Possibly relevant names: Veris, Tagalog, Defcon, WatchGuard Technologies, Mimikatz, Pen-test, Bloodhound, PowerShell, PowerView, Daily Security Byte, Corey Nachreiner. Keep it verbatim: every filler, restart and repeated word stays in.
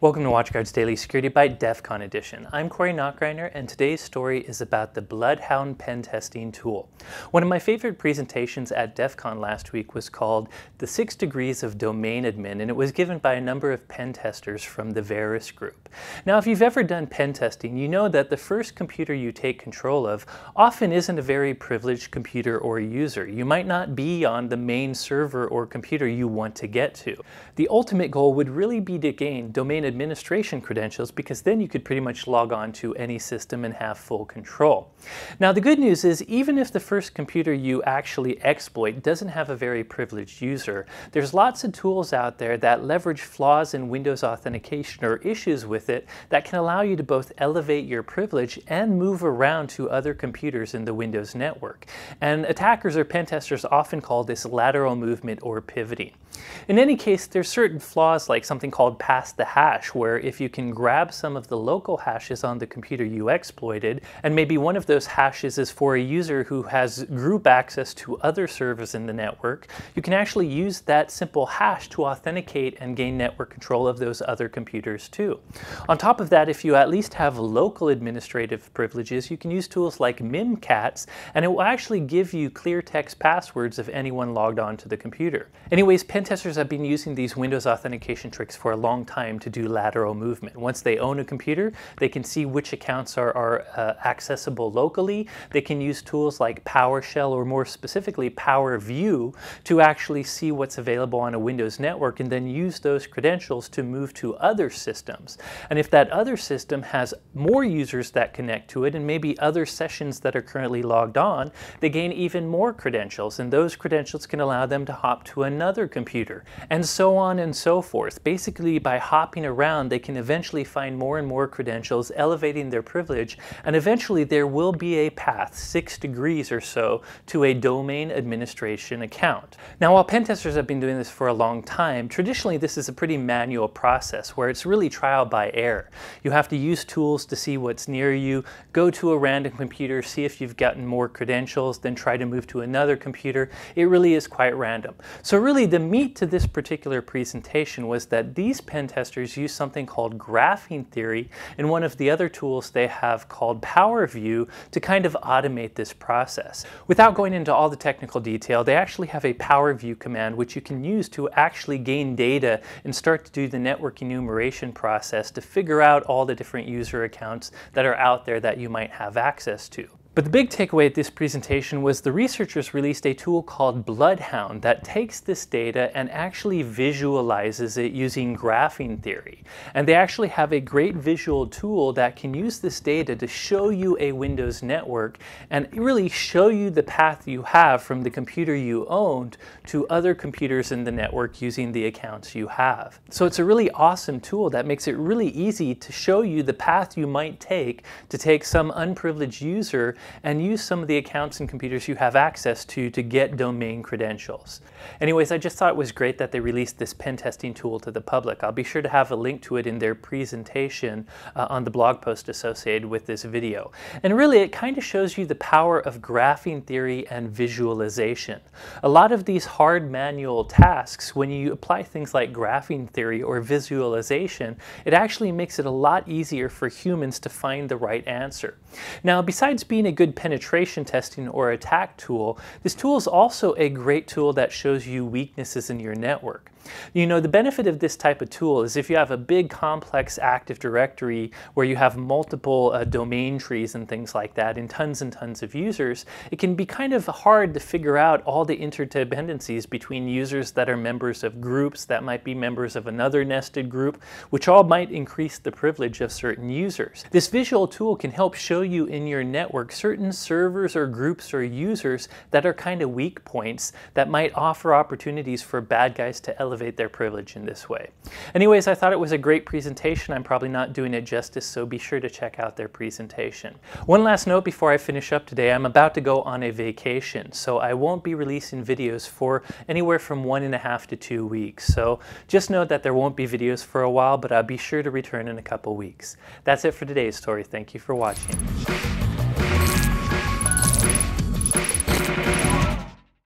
Welcome to WatchGuard's Daily Security Byte DEFCON Edition. I'm Corey Nachreiner, and today's story is about the Bloodhound pen testing tool. One of my favorite presentations at DEFCON last week was called The Six Degrees of Domain Admin, and it was given by a number of pen testers from the Veris group. Now, if you've ever done pen testing, you know that the first computer you take control of often isn't a very privileged computer or user. You might not be on the main server or computer you want to get to. The ultimate goal would really be to gain domain administration credentials, because then you could pretty much log on to any system and have full control. Now, the good news is, even if the first computer you actually exploit doesn't have a very privileged user, there's lots of tools out there that leverage flaws in Windows authentication or issues with it that can allow you to both elevate your privilege and move around to other computers in the Windows network. And attackers or pen testers often call this lateral movement or pivoting. In any case, there's certain flaws like something called pass the hash, where if you can grab some of the local hashes on the computer you exploited, and maybe one of those hashes is for a user who has group access to other servers in the network, you can actually use that simple hash to authenticate and gain network control of those other computers too. On top of that, if you at least have local administrative privileges, you can use tools like Mimikatz, and it will actually give you clear text passwords if anyone logged on to the computer. Anyways, pen testers have been using these Windows authentication tricks for a long time to do lateral movement. Once they own a computer, they can see which accounts are, are uh, accessible locally. They can use tools like PowerShell, or more specifically PowerView, to actually see what's available on a Windows network, and then use those credentials to move to other systems. And if that other system has more users that connect to it, and maybe other sessions that are currently logged on, they gain even more credentials, and those credentials can allow them to hop to another computer, and so on and so forth. Basically, by hopping around Around, they can eventually find more and more credentials, elevating their privilege, and eventually there will be a path, six degrees or so, to a domain administration account. Now, while pen testers have been doing this for a long time, traditionally this is a pretty manual process where it's really trial by error. You have to use tools to see what's near you, go to a random computer, see if you've gotten more credentials, then try to move to another computer. It really is quite random. So really, the meat to this particular presentation was that these pen testers use something called graphing theory and one of the other tools they have called PowerView to kind of automate this process. Without going into all the technical detail, they actually have a PowerView command which you can use to actually gain data and start to do the network enumeration process to figure out all the different user accounts that are out there that you might have access to. But the big takeaway at this presentation was the researchers released a tool called Bloodhound that takes this data and actually visualizes it using graphing theory. And they actually have a great visual tool that can use this data to show you a Windows network and really show you the path you have from the computer you owned to other computers in the network using the accounts you have. So it's a really awesome tool that makes it really easy to show you the path you might take to take some unprivileged user and use some of the accounts and computers you have access to to get domain credentials. Anyways, I just thought it was great that they released this pen testing tool to the public. I'll be sure to have a link to it in their presentation uh, on the blog post associated with this video. And really, it kind of shows you the power of graphing theory and visualization. A lot of these hard manual tasks, when you apply things like graphing theory or visualization, it actually makes it a lot easier for humans to find the right answer. Now, besides being a good penetration testing or attack tool, this tool is also a great tool that shows you weaknesses in your network. You know, the benefit of this type of tool is if you have a big complex Active Directory where you have multiple uh, domain trees and things like that and tons and tons of users, it can be kind of hard to figure out all the interdependencies between users that are members of groups that might be members of another nested group, which all might increase the privilege of certain users. This visual tool can help show you in your network certain servers or groups or users that are kind of weak points that might offer opportunities for bad guys to elevate their privilege in this way. Anyways, I thought it was a great presentation. I'm probably not doing it justice, so be sure to check out their presentation. One last note before I finish up today, I'm about to go on a vacation, so I won't be releasing videos for anywhere from one and a half to two weeks. So just know that there won't be videos for a while, but I'll be sure to return in a couple weeks. That's it for today's story. Thank you for watching.